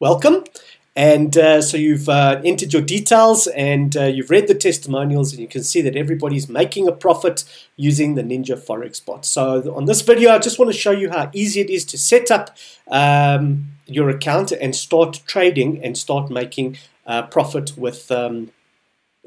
welcome. And so you've entered your details and you've read the testimonials, and you can see that everybody's making a profit using the Ninja Forex bot. So on this video, I just want to show you how easy it is to set up your account and start trading and start making profit with the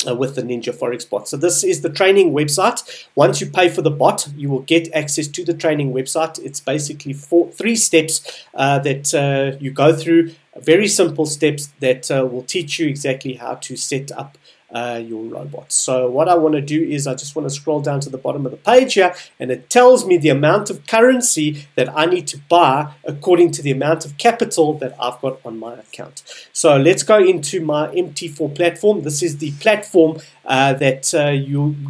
Ninja Forex bot. So this is the training website. Once you pay for the bot, you will get access to the training website. It's basically three steps that you go through. Very simple steps that will teach you exactly how to set up your robots. So what I want to do is I just want to scroll down to the bottom of the page here, and it tells me the amount of currency that I need to buy according to the amount of capital that I've got on my account. So let's go into my MT4 platform. This is the platform that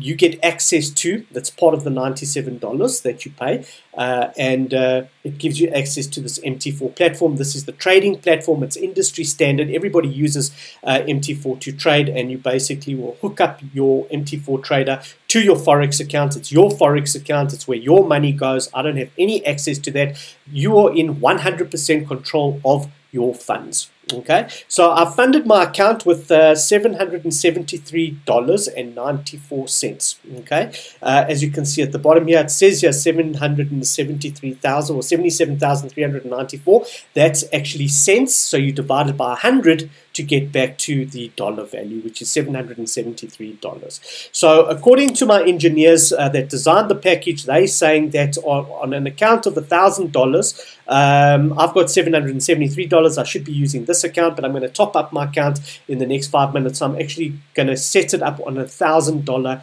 you get access to. That's part of the $97 that you pay, and it gives you access to this MT4 platform. This is the trading platform. It's industry standard. Everybody uses MT4 to trade, and you basically will hook up your MT4 trader to your Forex account. It's your Forex account. It's where your money goes. I don't have any access to that. You are in 100% control of your funds. Okay, so I funded my account with $773.94. Okay, as you can see at the bottom here, it says here 773,000 or 77,394. That's actually cents, so you divide it by 100 to get back to the dollar value, which is $773. So according to my engineers that designed the package, they're saying that on an account of $1,000, I've got $773. I should be using this account, but I'm going to top up my account in the next 5 minutes. So I'm actually going to set it up on $1,000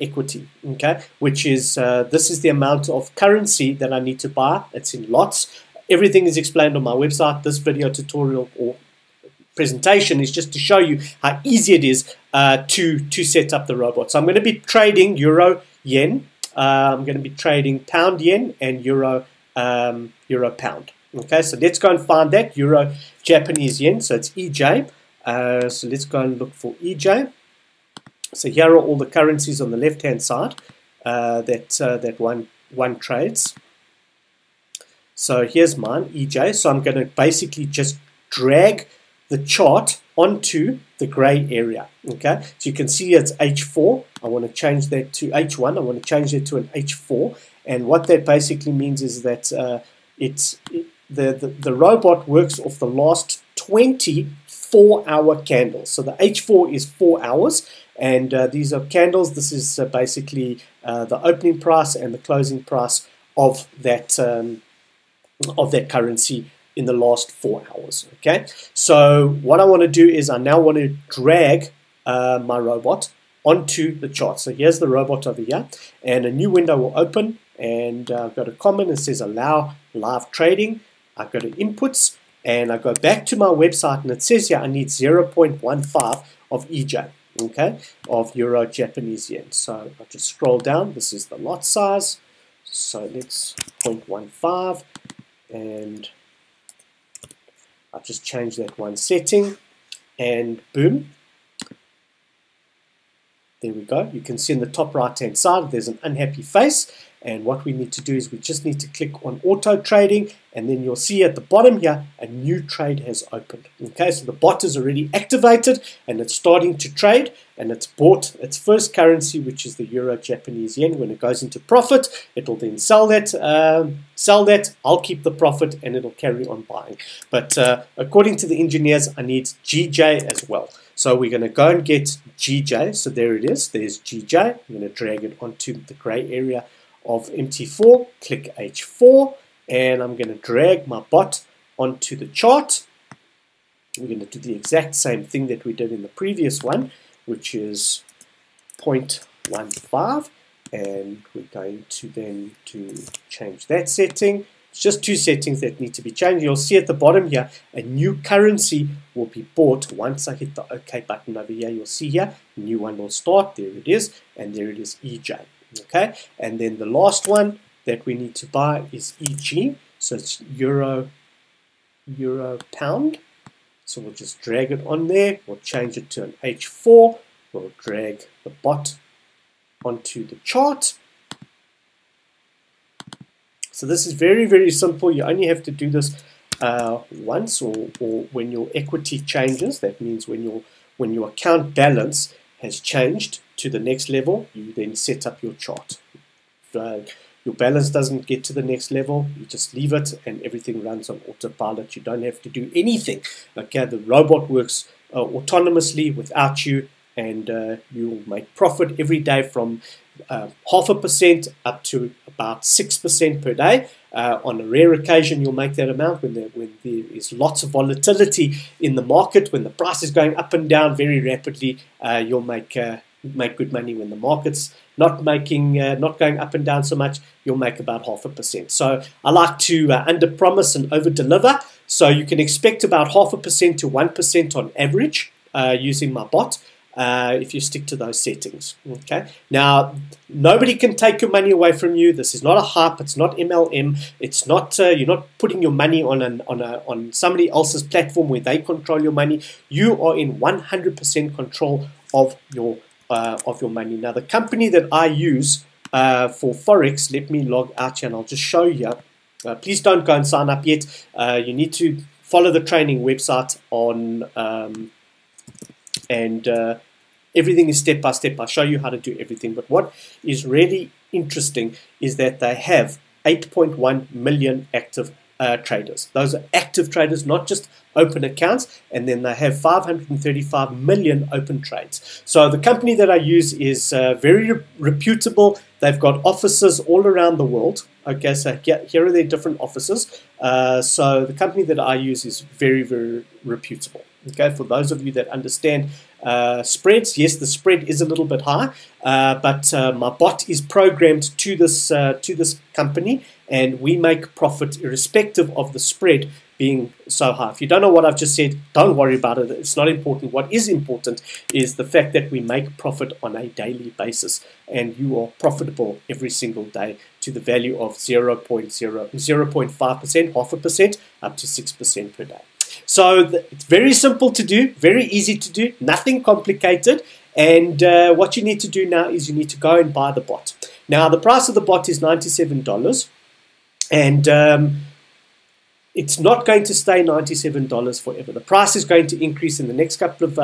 equity, okay, which is this is the amount of currency that I need to buy. It's in lots. Everything is explained on my website. This video tutorial or presentation is just to show you how easy it is to set up the robot. So I'm going to be trading euro yen. I'm going to be trading pound yen and euro pound. Okay, so let's go and find that euro Japanese yen. So it's EJ. So let's go and look for EJ. So here are all the currencies on the left-hand side that one trades. So here's mine, EJ. So I'm going to basically just drag the chart onto the gray area. Okay, so you can see it's H4. I want to change that to H1. I want to change it to an H4. And what that basically means is that the robot works off the last 24-hour candles. So the H4 is 4 hours, and these are candles. This is basically the opening price and the closing price of that currency in the last 4 hours. Okay. So what I want to do is I now want to drag my robot onto the chart. So here's the robot over here, and a new window will open. And I've got a comment that says allow live trading. I go to inputs and I go back to my website, and it says here I need 0.15 of EJ, okay, of euro Japanese yen. So I just scroll down. This is the lot size. So let's 0.15, and I've just changed that one setting, and boom. There we go. You can see in the top right-hand side, there's an unhappy face. And what we need to do is we just need to click on auto trading, and then you'll see at the bottom here, a new trade has opened. Okay, so the bot is already activated and it's starting to trade, and it's bought its first currency, which is the euro Japanese yen. When it goes into profit, it'll then sell that, I'll keep the profit, and it'll carry on buying. But according to the engineers, I need GJ as well. So we're going to go and get GJ. So there it is. There's GJ. I'm going to drag it onto the gray area of MT4, click H4, and I'm going to drag my bot onto the chart. We're going to do the exact same thing that we did in the previous one, which is 0.15, and we're going to then change that setting. It's just two settings that need to be changed. You'll see at the bottom here, a new currency will be bought. Once I hit the OK button over here, you'll see here, a new one will start. There it is, and there it is, EJ. Okay, and then the last one that we need to buy is EG, so it's euro pound. So we'll just drag it on there, we'll change it to an H4, we'll drag the bot onto the chart. So this is very, very simple. You only have to do this once, or when your equity changes. That means when your account balance has changed to the next level, you then set up your chart. Your balance doesn't get to the next level, you just leave it and everything runs on autopilot. You don't have to do anything. Okay, the robot works autonomously without you, and you'll make profit every day from 0.5% up to about 6% per day. On a rare occasion, you'll make that amount when there is lots of volatility in the market, when the price is going up and down very rapidly. You'll make good money. When the market's not going up and down so much, you'll make about 0.5%. So I like to under promise and over deliver. So you can expect about 0.5% to 1% on average using my bot. If you stick to those settings, okay? Now, nobody can take your money away from you. This is not a hype. It's not MLM. It's not you're not putting your money on somebody else's platform where they control your money. You are in 100% control of your money. Now, the company that I use for forex, let me log out here and I'll just show you. Please don't go and sign up yet. You need to follow the training website on. And everything is step by step. I'll show you how to do everything. But what is really interesting is that they have 8.1 million active traders. Those are active traders, not just open accounts. And then they have 535 million open trades. So the company that I use is very reputable. They've got offices all around the world. Okay, so here are their different offices. So the company that I use is very, very reputable. Okay, for those of you that understand spreads, yes, the spread is a little bit high, but my bot is programmed to this company, and we make profit irrespective of the spread being so high. If you don't know what I've just said, don't worry about it. It's not important. What is important is the fact that we make profit on a daily basis, and you are profitable every single day to the value of 0.5%, 0.5%, up to 6% per day. So it's very simple to do, very easy to do, nothing complicated. And what you need to do now is you need to go and buy the bot. Now, the price of the bot is $97, and it's not going to stay $97 forever. The price is going to increase in the next couple of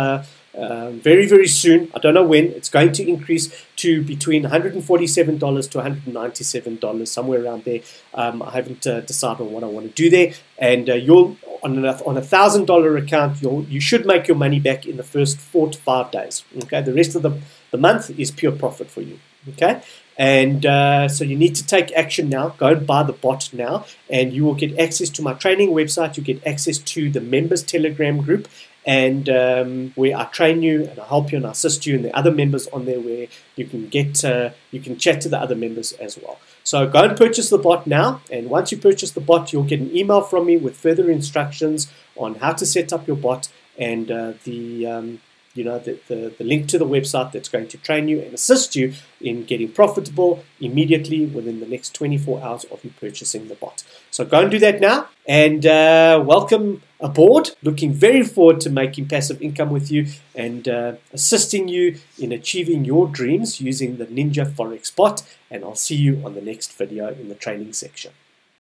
very, very soon. I don't know when. It's going to increase to between $147 to $197, somewhere around there. I haven't decided on what I want to do there. And you'll on a $1,000 account, you should make your money back in the first 4 to 5 days. Okay, the rest of the month is pure profit for you. Okay, and so you need to take action now. Go and buy the bot now, and you will get access to my training website. You get access to the members Telegram group, and where I train you and I help you and I assist you, and the other members on there where you can get you can chat to the other members as well. So go and purchase the bot now, and once you purchase the bot, you'll get an email from me with further instructions on how to set up your bot, and the link to the website that's going to train you and assist you in getting profitable immediately within the next 24 hours of you purchasing the bot. So go and do that now, and welcome aboard. Looking very forward to making passive income with you, and assisting you in achieving your dreams using the Ninja Forex bot. And I'll see you on the next video in the training section.